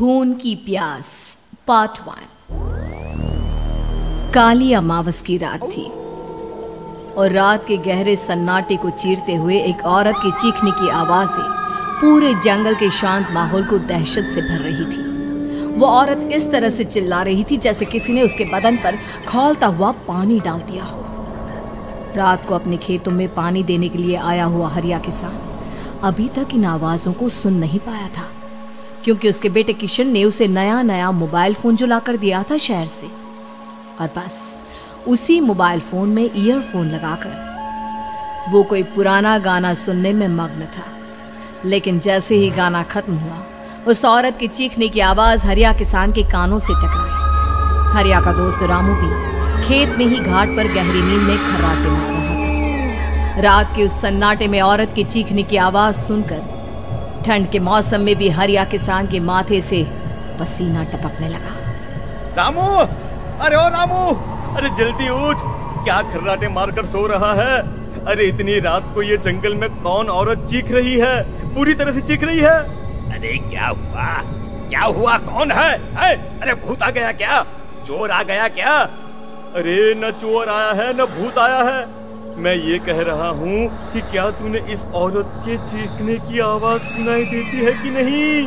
खून की प्यास पार्ट 1। काली अमावस की रात थी और रात के गहरे सन्नाटे को चीरते हुए एक औरत के चीखने की आवाजें पूरे जंगल के शांत माहौल को दहशत से भर रही थी। वो औरत इस तरह से चिल्ला रही थी जैसे किसी ने उसके बदन पर खौलता हुआ पानी डाल दिया हो। रात को अपने खेतों में पानी देने के लिए आया हुआ हरिया किसान अभी तक इन आवाज़ों को सुन नहीं पाया था क्योंकि उसके बेटे किशन ने उसे नया मोबाइल फ़ोन जो लाकर दिया था शहर से, और बस उसी मोबाइल फ़ोन में ईयरफोन लगाकर वो कोई पुराना गाना सुनने में मग्न था। लेकिन जैसे ही गाना खत्म हुआ उस औरत के चीखने की आवाज़ हरिया किसान के कानों से टकराई। हरिया का दोस्त रामू भी खेत में ही घाट पर गहरी नींद में खर्राटे मार रहा था। रात के उस सन्नाटे में औरत के चीखने की आवाज़ सुनकर ठंड के मौसम में भी हरिया किसान के माथे से पसीना टपकने लगा। रामू, अरे ओ रामू, अरे जल्दी उठ, क्या खर्राटे मारकर सो रहा है? अरे इतनी रात को ये जंगल में कौन औरत चीख रही है, पूरी तरह से चीख रही है? अरे क्या हुआ, कौन है? अरे भूत आ गया क्या, चोर आ गया क्या? अरे न चोर आया है न भूत आया है, मैं ये कह रहा हूँ कि क्या तूने इस औरत के चीखने की आवाज सुनाई देती है कि नहीं?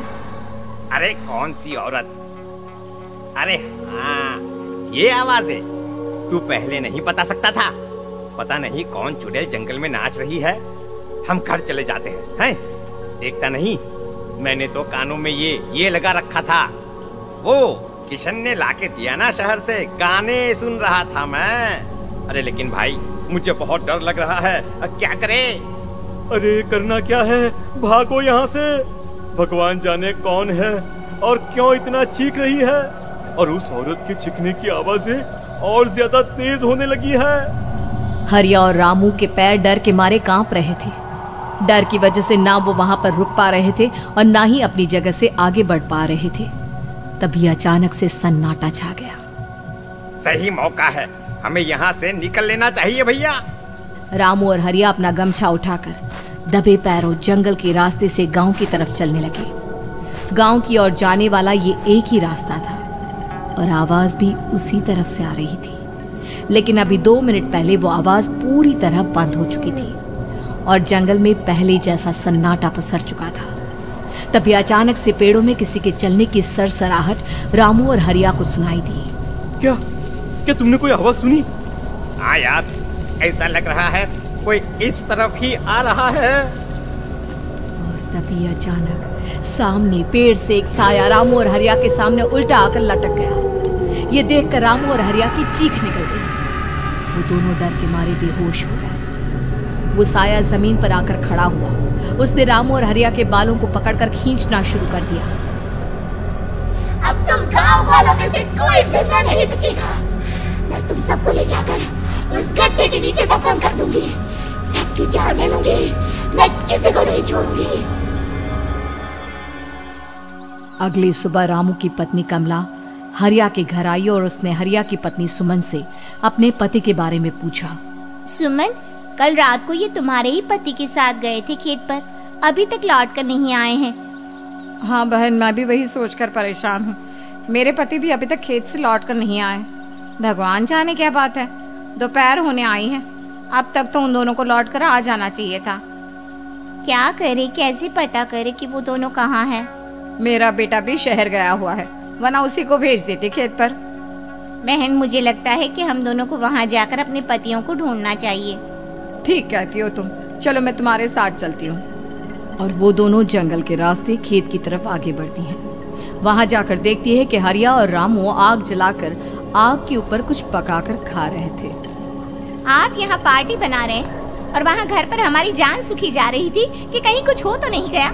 अरे कौन सी औरत? अरे हाँ, ये आवाज है। तू पहले नहीं बता सकता था? पता नहीं कौन चुड़ैल जंगल में नाच रही है। हम घर चले जाते हैं, हैं? देखता नहीं, मैंने तो कानों में ये लगा रखा था। वो किशन ने लाके दिया ना शहर से, गाने सुन रहा था मैं। अरे लेकिन भाई मुझे बहुत डर लग रहा है, क्या करें? अरे करना क्या है, भागो यहाँ से। भगवान जाने कौन है और क्यों इतना चीख रही है, और उस औरत के चीखने की आवाजें और ज्यादा तेज होने लगी है। हरिया और रामू के पैर डर के मारे कांप रहे थे। डर की वजह से ना वो वहाँ पर रुक पा रहे थे और ना ही अपनी जगह से आगे बढ़ पा रहे थे। तभी अचानक से सन्नाटा छा गया। सही मौका है, हमें यहाँ से निकल लेना चाहिए भैया। रामू और हरिया अपना गमछा उठाकर दबे पैरों जंगल के रास्ते से गांव की तरफ चलने लगे। गांव की ओर जाने वाला ये एक ही रास्ता था और आवाज भी उसी तरफ से आ रही थी, लेकिन अभी 2 मिनट पहले वो आवाज पूरी तरह बंद हो चुकी थी और जंगल में पहले जैसा सन्नाटा पसर चुका था। तभी अचानक से पेड़ों में किसी के चलने की सरसराहट रामू और हरिया को सुनाई दी। क्या तुमने कोई आवाज सुनी? हाँ यार, ऐसा लग रहा है कोई इस तरफ ही आ रहा है। और तभी अचानक सामने पेड़ से एक साया रामू और हरिया के सामने उल्टा आकर लटक गया। ये देखकर रामू और हरिया की चीख निकल गई। वो दोनों डर के मारे बेहोश हो गए। वो साया जमीन पर आकर खड़ा हुआ। उसने रामू और हरिया के बालों को पकड़कर खींचना शुरू कर दिया। अब तुम गांव वालों में से कोई जिंदा नहीं बचेगा। मैं तुम सबको ले जाकर उस गड्ढे के नीचे दफन कर दूंगी। सबकी जान ले लूंगी, मैं किसी को नहीं छोड़ूंगी। अगली सुबह रामू की पत्नी कमला हरिया के घर आई और उसने हरिया की पत्नी सुमन से अपने पति के बारे में पूछा। सुमन, कल रात को ये तुम्हारे ही पति के साथ गए थे खेत पर, अभी तक लौट कर नहीं आए हैं। हाँ बहन, मैं भी वही सोचकर परेशान हूँ। मेरे पति भी अभी तक खेत से लौट कर नहीं आए। भगवान जाने क्या बात है, दोपहर होने आई है, अब तक तो उन दोनों को लौट कर आ जाना चाहिए था। क्या करे, कैसे पता करे कि वो दोनों कहाँ हैं? मेरा बेटा भी शहर गया हुआ है, वरना उसी को भेज देते खेत पर। बहन, मुझे लगता है कि हम दोनों को वहाँ जाकर अपने पतियों को ढूंढना चाहिए। ठीक कहती हो तुम, चलो मैं तुम्हारे साथ चलती हूँ। और वो दोनों जंगल के रास्ते खेत की तरफ आगे बढ़ती है। वहाँ जाकर देखती है कि हरिया और रामू आग जलाकर आग के ऊपर कुछ पकाकर खा रहे थे। आप यहाँ पार्टी बना रहे हैं और वहाँ घर पर हमारी जान सूखी जा रही थी कि कहीं कुछ हो तो नहीं गया।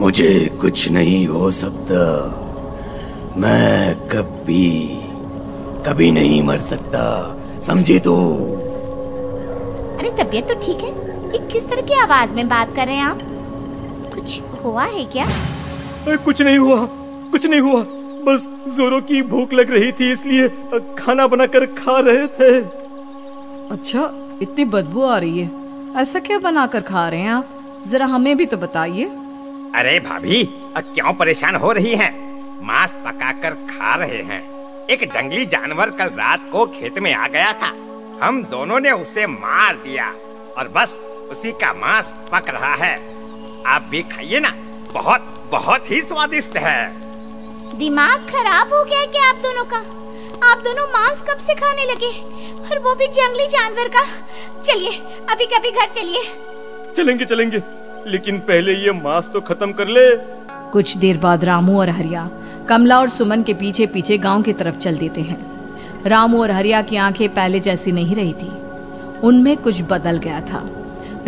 मुझे कुछ नहीं हो सकता, मैं कभी नहीं मर सकता, समझे तो? अरे तबीयत तो ठीक है, ये किस तरह की आवाज में बात कर रहे हैं आप? कुछ हुआ है क्या? कुछ नहीं हुआ, बस जोरों की भूख लग रही थी इसलिए खाना बनाकर खा रहे थे। अच्छा, इतनी बदबू आ रही है, ऐसा क्या बनाकर खा रहे हैं आप, जरा हमें भी तो बताइए। अरे भाभी, अब क्यों परेशान हो रही हैं? मांस पकाकर खा रहे हैं। एक जंगली जानवर कल रात को खेत में आ गया था। हम दोनों ने उसे मार दिया और बस उसी का मांस पक रहा है। आप भी खाइए ना, बहुत बहुत ही स्वादिष्ट है। दिमाग खराब हो गया क्या आप दोनों का? आप दोनों मांस कब से खाने लगे, और वो भी जंगली जानवर का? चलिए अभी कभी घर चलिए। चलेंगे चलेंगे, लेकिन पहले ये मांस तो खत्म कर ले। कुछ देर बाद रामू और हरिया कमला और सुमन के पीछे पीछे गांव की तरफ चल देते हैं। रामू और हरिया की आंखें पहले जैसी नहीं रही थी, उनमें कुछ बदल गया था।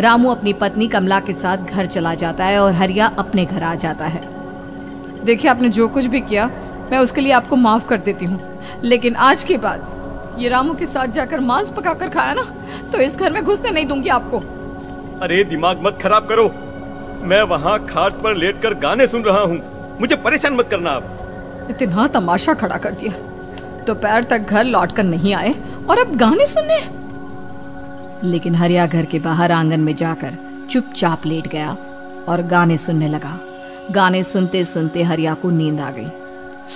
रामू अपनी पत्नी कमला के साथ घर चला जाता है और हरिया अपने घर आ जाता है। देखिए, आपने जो कुछ भी किया मैं उसके लिए आपको माफ कर देती हूँ, लेकिन आज के बाद ये रामू के साथ जाकर मांस पकाकर खाया ना, तो इस घर में घुसने नहीं दूंगी आपको। अरे दिमाग मत खराब करो, मैं वहाँ खाट पर लेटकर गाने सुन रहा हूँ, मुझे परेशान मत करना आप। इतना तमाशा खड़ा कर दिया, दोपहर तक घर लौटकर नहीं आए और अब गाने सुनने। लेकिन हरिया घर के बाहर आंगन में जाकर चुपचाप लेट गया और गाने सुनने लगा। गाने सुनते सुनते हरिया को नींद आ गई।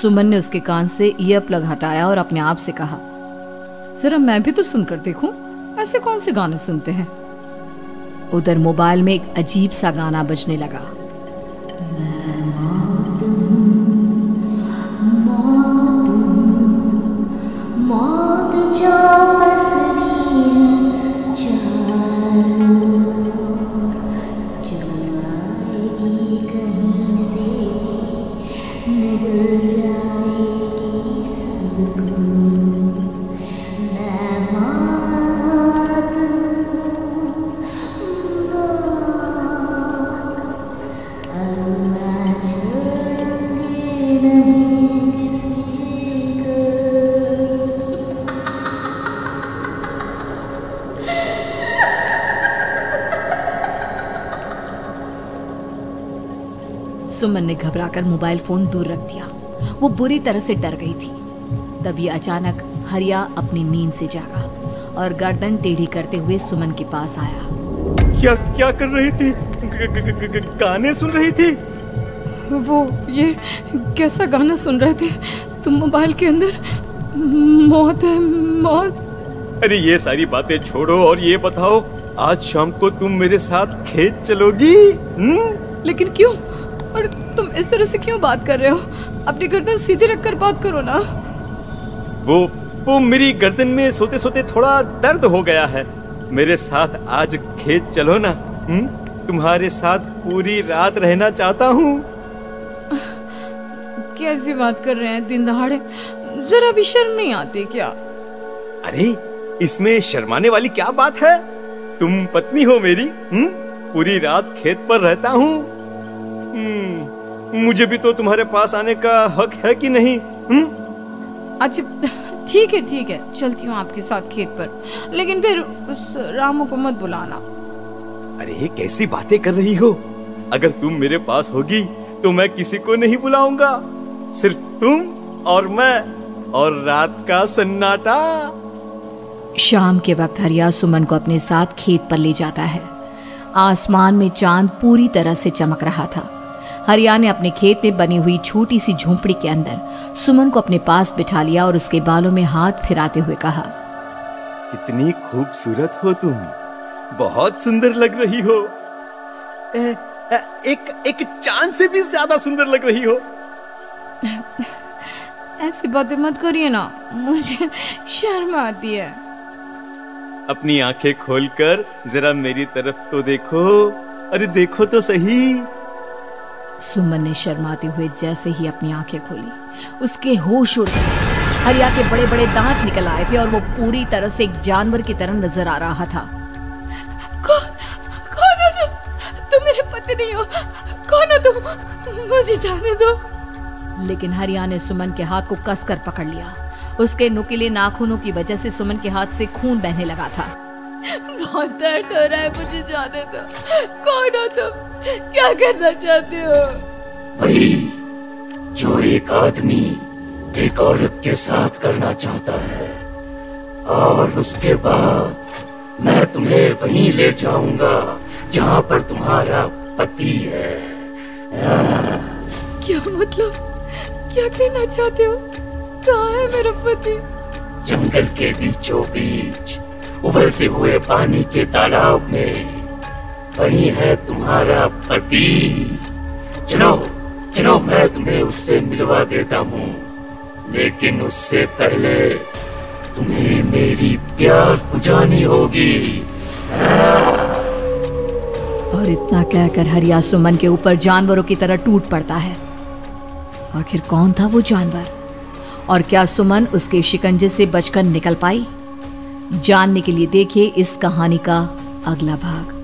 सुमन ने उसके कान से ईयर प्लग हटाया और अपने आप से कहा, जरा मैं भी तो सुनकर देखूं, ऐसे कौन से गाने सुनते हैं। उधर मोबाइल में एक अजीब सा गाना बजने लगा। सुमन ने घबराकर मोबाइल फोन दूर रख दिया। वो बुरी तरह से डर गई थी। तभी अचानक हरिया अपनी नींद से जागा और गर्दन टेढ़ी करते हुए सुमन के पास आया। क्या कर रही थी? गाने सुन रही थी? वो ये कैसा गाना सुन रहे थे तुम मोबाइल के अंदर? मौत है मौत। अरे ये सारी बातें छोड़ो और ये बताओ, आज शाम को तुम मेरे साथ खेत चलोगी? लेकिन क्यों, और तुम इस तरह से क्यों बात कर रहे हो? अपनी गर्दन सीधी रखकर बात करो ना। वो मेरी गर्दन में सोते सोते थोड़ा दर्द हो गया है। मेरे साथ आज खेत चलो ना। तुम्हारे साथ पूरी रात रहना चाहता हूँ। कैसी बात कर रहे हैं दिन दहाड़े, जरा भी शर्म नहीं आती क्या? अरे इसमें शर्माने वाली क्या बात है, तुम पत्नी हो मेरी। पूरी रात खेत पर रहता हूँ। मुझे भी तो तुम्हारे पास आने का हक है कि नहीं? अच्छा ठीक है, चलती हूँ आपके साथ खेत पर, लेकिन फिर उस रामू को मत बुलाना। अरे कैसी बातें कर रही हो, अगर तुम मेरे पास होगी तो मैं किसी को नहीं बुलाऊंगा, सिर्फ तुम और मैं और रात का सन्नाटा। शाम के वक्त हरिया सुमन को अपने साथ खेत पर ले जाता है। आसमान में चांद पूरी तरह से चमक रहा था। हरिया ने अपने खेत में बनी हुई छोटी सी झोंपड़ी के अंदर सुमन को अपने पास बिठा लिया और उसके बालों में हाथ फिराते हुए कहा, कितनी खूबसूरत हो तुम, बहुत सुंदर लग रही हो। एक चांद से भी ज्यादा सुंदर लग रही हो। ऐसी बातें मत करिए ना, मुझे शर्म आती है। अपनी आंखें खोलकर जरा मेरी तरफ तो देखो, अरे देखो तो सही। सुमन ने शर्माते हुए जैसे ही अपनी आंखें खोली, उसके होश उड़ गए। हरिया के बड़े बड़े दांत निकल आए थे और वो पूरी तरह से एक जानवर की तरह नजर आ रहा था। कौन हो तुम मेरे पति नहीं हो, कौन हो तुम, मुझे जाने दो। लेकिन हरिया ने सुमन के हाथ को कसकर पकड़ लिया। उसके नुकीले नाखूनों की वजह से सुमन के हाथ से खून बहने लगा था। बहुत दर्द हो रहा है, मुझे जाने दो। कौन हो तुम, क्या करना चाहते हो? वही जो एक आदमी एक औरत के साथ करना चाहता है, और उसके बाद मैं तुम्हें वहीं ले जाऊंगा जहाँ पर तुम्हारा पति है। क्या मतलब, क्या कहना चाहते हो? कहाँ है मेरा पति? जंगल के बीचों बीच उबलते हुए पानी के तालाब में वही है तुम्हारा पति। चलो चलो मैं तुम्हें उससे मिलवा देता हूँ, लेकिन उससे पहले तुम्हें मेरी प्यास बुझानी होगी। और इतना कहकर हरिया सुमन के ऊपर जानवरों की तरह टूट पड़ता है। आखिर कौन था वो जानवर और क्या सुमन उसके शिकंजे से बचकर निकल पाई? जानने के लिए देखिए इस कहानी का अगला भाग।